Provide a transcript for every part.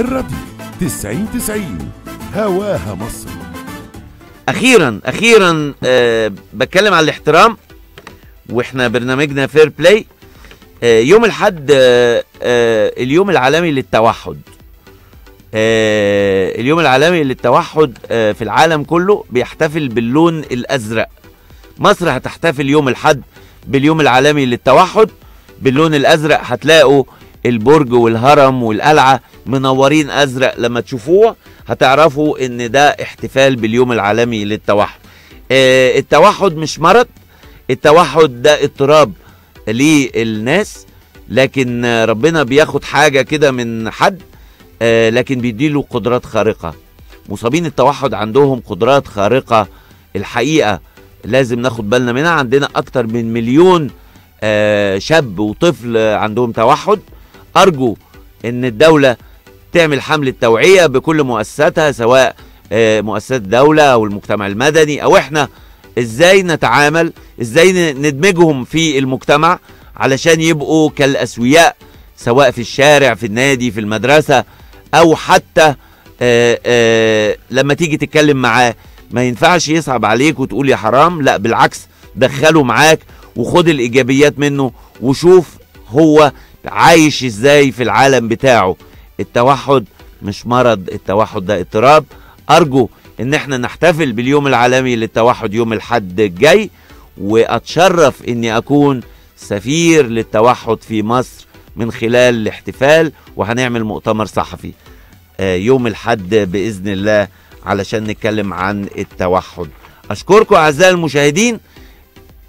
الراديو 9090 هواها مصر. أخيرا بتكلم على الاحترام، واحنا برنامجنا فير بلاي. يوم الأحد اليوم العالمي للتوحد. اليوم العالمي للتوحد في العالم كله بيحتفل باللون الأزرق. مصر هتحتفل يوم الأحد باليوم العالمي للتوحد باللون الأزرق. هتلاقوا البرج والهرم والقلعة منورين أزرق، لما تشوفوه هتعرفوا إن ده احتفال باليوم العالمي للتوحد. التوحد مش مرض، التوحد ده اضطراب للناس، لكن ربنا بياخد حاجة كده من حد، لكن بيديله قدرات خارقة. مصابين التوحد عندهم قدرات خارقة الحقيقة، لازم ناخد بالنا منها. عندنا أكتر من مليون شاب وطفل عندهم توحد. أرجو إن الدولة تعمل حملة توعية بكل مؤسساتها، سواء مؤسسات الدولة أو المجتمع المدني أو إحنا، إزاي نتعامل، إزاي ندمجهم في المجتمع علشان يبقوا كالأسوياء، سواء في الشارع، في النادي، في المدرسة، أو حتى لما تيجي تتكلم معاه ما ينفعش يصعب عليك وتقول يا حرام، لا بالعكس، دخله معاك وخد الإيجابيات منه وشوف هو عايش إزاي في العالم بتاعه. التوحد مش مرض، التوحد ده اضطراب. أرجو إن احنا نحتفل باليوم العالمي للتوحد يوم الأحد الجاي، وأتشرف إني أكون سفير للتوحد في مصر من خلال الاحتفال، وهنعمل مؤتمر صحفي يوم الأحد بإذن الله علشان نتكلم عن التوحد. أشكركم أعزائي المشاهدين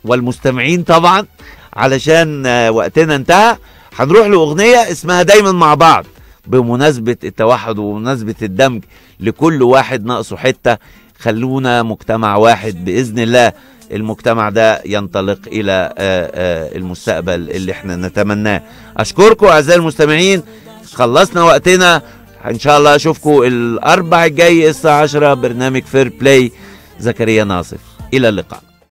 والمستمعين طبعا، علشان وقتنا انتهى. هنروح لأغنية اسمها دايما مع بعض، بمناسبة التوحد ومناسبة الدمج، لكل واحد ناقصه حتة. خلونا مجتمع واحد بإذن الله، المجتمع ده ينطلق إلى المستقبل اللي احنا نتمناه. أشكركم أعزائي المستمعين، خلصنا وقتنا. إن شاء الله أشوفكم الأربع الجاي الساعة 10، برنامج فير بلاي، زكريا ناصف. إلى اللقاء.